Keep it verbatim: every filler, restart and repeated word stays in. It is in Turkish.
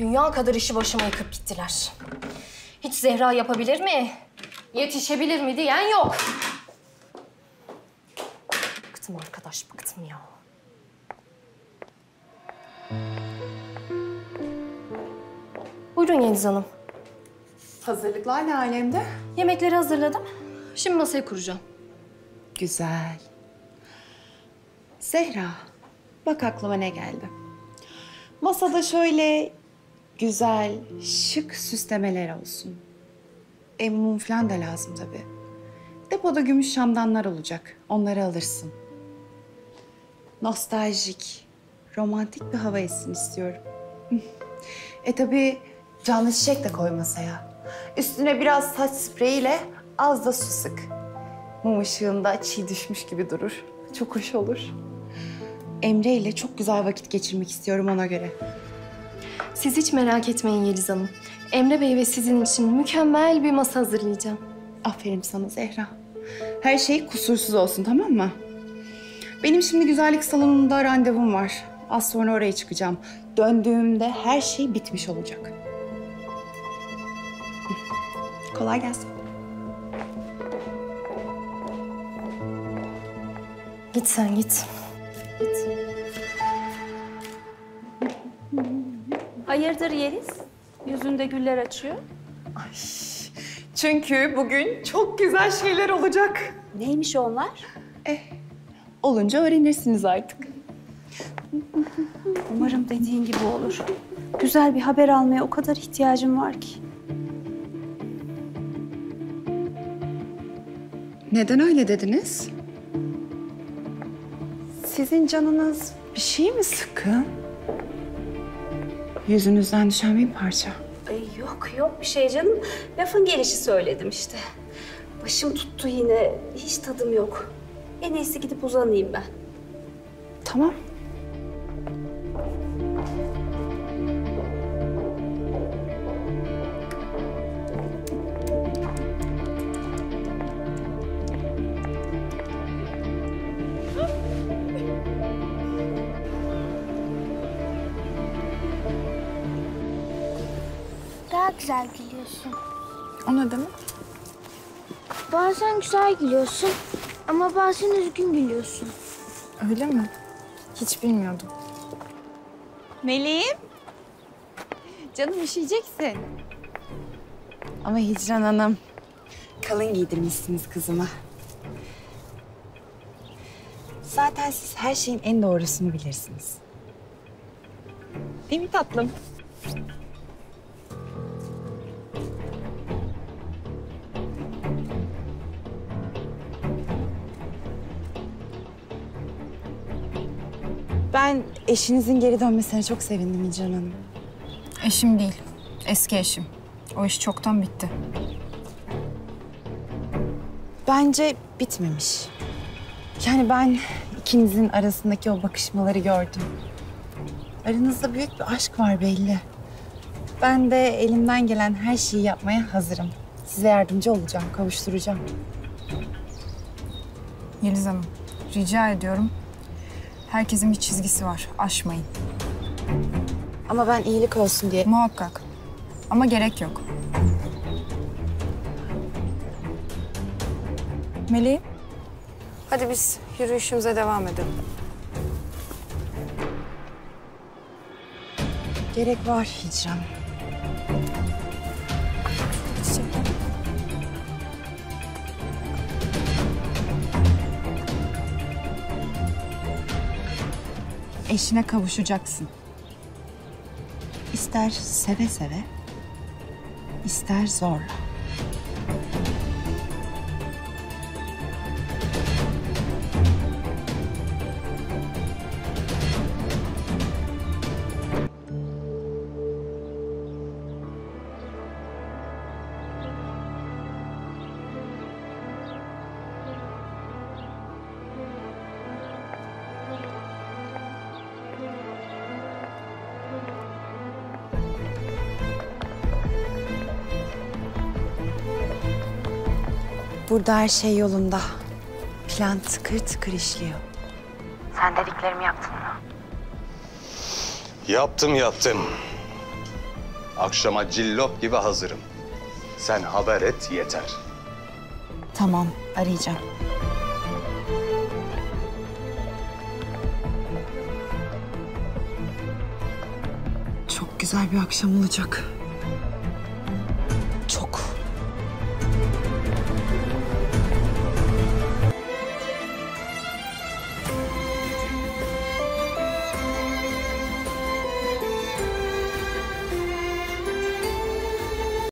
Dünya kadar işi başıma yıkıp gittiler. Hiç Zehra yapabilir mi, yetişebilir mi diyen yok. Bıktım arkadaş, bıktım ya. Buyurun Yeliz Hanım. Hazırlıklar ne alemde? Yemekleri hazırladım. Şimdi masayı kuracağım. Güzel. Zehra, bak aklıma ne geldi. Masada şöyle güzel, şık süslemeler olsun. E, mum falan da lazım tabii. Depoda gümüş şamdanlar olacak. Onları alırsın. Nostaljik, romantik bir hava etsin istiyorum. E tabii canlı çiçek de koy masaya. Üstüne biraz saç spreyiyle az da su sık. Mum ışığında çiğ düşmüş gibi durur. Çok hoş olur. Emre ile çok güzel vakit geçirmek istiyorum ona göre. Siz hiç merak etmeyin Yeliz Hanım. Emre Bey ve sizin için mükemmel bir masa hazırlayacağım. Aferin sana Zehra. Her şey kusursuz olsun, tamam mı? Benim şimdi güzellik salonunda randevum var. Az sonra oraya çıkacağım. Döndüğümde her şey bitmiş olacak. Kolay gelsin. Git sen git. Git. Hayırdır Yeliz? Yüzünde güller açıyor. Ay, çünkü bugün çok güzel şeyler olacak. Neymiş onlar? Eh, olunca öğrenirsiniz artık. Umarım dediğin gibi olur. Güzel bir haber almaya o kadar ihtiyacım var ki. Neden öyle dediniz? Sizin canınız bir şey mi sıkın? Yüzünüzden düşen bir parça. Ay yok yok bir şey canım. Lafın gelişi söyledim işte. Başım tuttu yine. Hiç tadım yok. En iyisi gidip uzanayım ben. Tamam. Güzel gülüyorsun. O ne demek? Bazen güzel gülüyorsun ama bazen üzgün gülüyorsun. Öyle mi? Hiç bilmiyordum. Meleğim. Canım üşüyeceksin. Ama Hicran Hanım, kalın giydirmişsiniz kızıma. Zaten siz her şeyin en doğrusunu bilirsiniz. Değil mi tatlım? Ben eşinizin geri dönmesine çok sevindim Hicran Hanım. Eşim değil, eski eşim. O iş çoktan bitti. Bence bitmemiş. Yani ben ikinizin arasındaki o bakışmaları gördüm. Aranızda büyük bir aşk var belli. Ben de elimden gelen her şeyi yapmaya hazırım. Size yardımcı olacağım, kavuşturacağım. Yeliz Hanım, rica ediyorum. Herkesin bir çizgisi var. Aşmayın. Ama ben iyilik olsun diye... Muhakkak. Ama gerek yok. Meleğim. Hadi biz yürüyüşümüze devam edelim. Gerek var Hicran. Eşine kavuşacaksın. İster seve seve, ister zorla. Burada her şey yolunda. Plan tıkır tıkır işliyor. Sen dediklerimi yaptın mı? Yaptım yaptım. Akşama cillop gibi hazırım. Sen haber et yeter. Tamam, arayacağım. Çok güzel bir akşam olacak.